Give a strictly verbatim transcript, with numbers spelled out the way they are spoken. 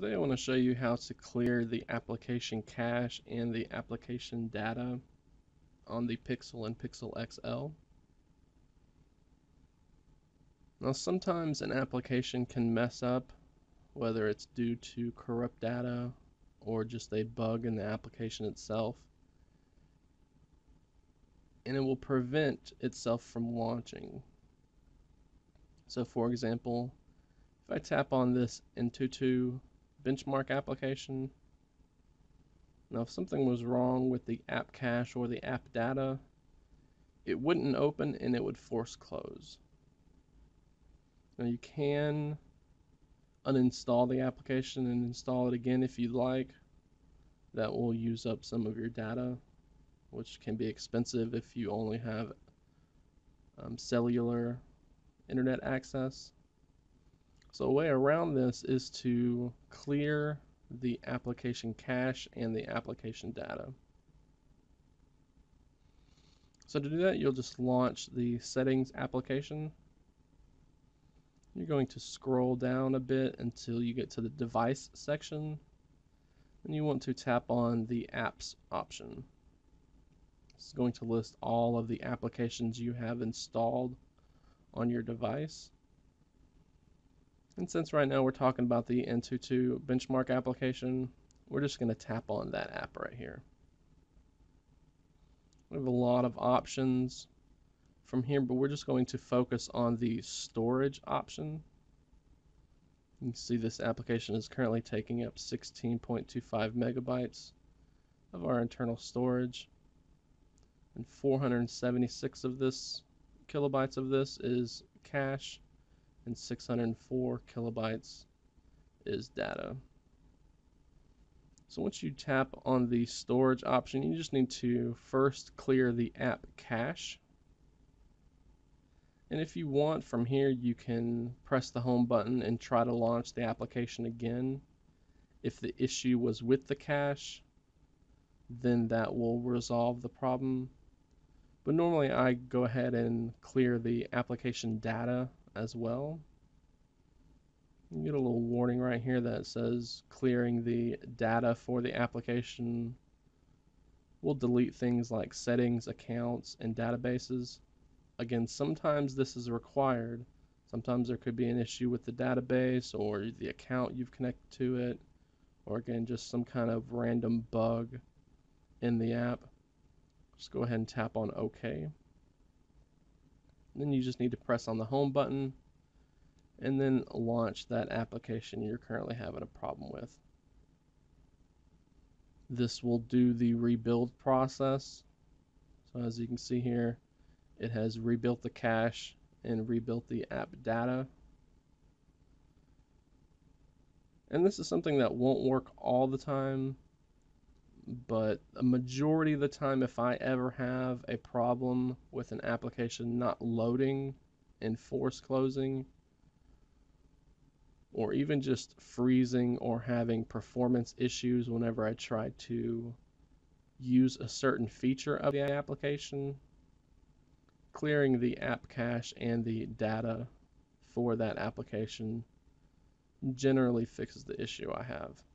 Today I want to show you how to clear the application cache and the application data on the Pixel and Pixel X L. Now sometimes an application can mess up, whether it's due to corrupt data or just a bug in the application itself, and it will prevent itself from launching. So for example, if I tap on this N twenty-two benchmark application, now if something was wrong with the app cache or the app data, it wouldn't open and it would force close. Now you can uninstall the application and install it again if you'd like. That will use up some of your data, which can be expensive if you only have um, cellular internet access. So a way around this is to clear the application cache and the application data. So to do that, you'll just launch the settings application. You're going to scroll down a bit until you get to the device section, and you want to tap on the apps option. It's going to list all of the applications you have installed on your device. And since right now we're talking about the N twenty-two benchmark application, we're just going to tap on that app right here. We have a lot of options from here, but we're just going to focus on the storage option. You can see this application is currently taking up sixteen point two five megabytes of our internal storage, and four hundred seventy-six of this kilobytes of this is cache, and six hundred four kilobytes is data. So once you tap on the storage option, you just need to first clear the app cache. And if you want, from here you can press the home button and try to launch the application again. If the issue was with the cache, then that will resolve the problem. But normally I go ahead and clear the application data as well. You get a little warning right here that says clearing the data for the application will delete things like settings, accounts, and databases. Again, sometimes this is required. Sometimes there could be an issue with the database or the account you've connected to it, or again just some kind of random bug in the app. Just go ahead and tap on OK. Then you just need to press on the home button and then launch that application you're currently having a problem with. This will do the rebuild process. So as you can see here, it has rebuilt the cache and rebuilt the app data. And this is something that won't work all the time, but a majority of the time, if I ever have a problem with an application not loading and force closing, or even just freezing or having performance issues whenever I try to use a certain feature of the application, clearing the app cache and the data for that application generally fixes the issue I have.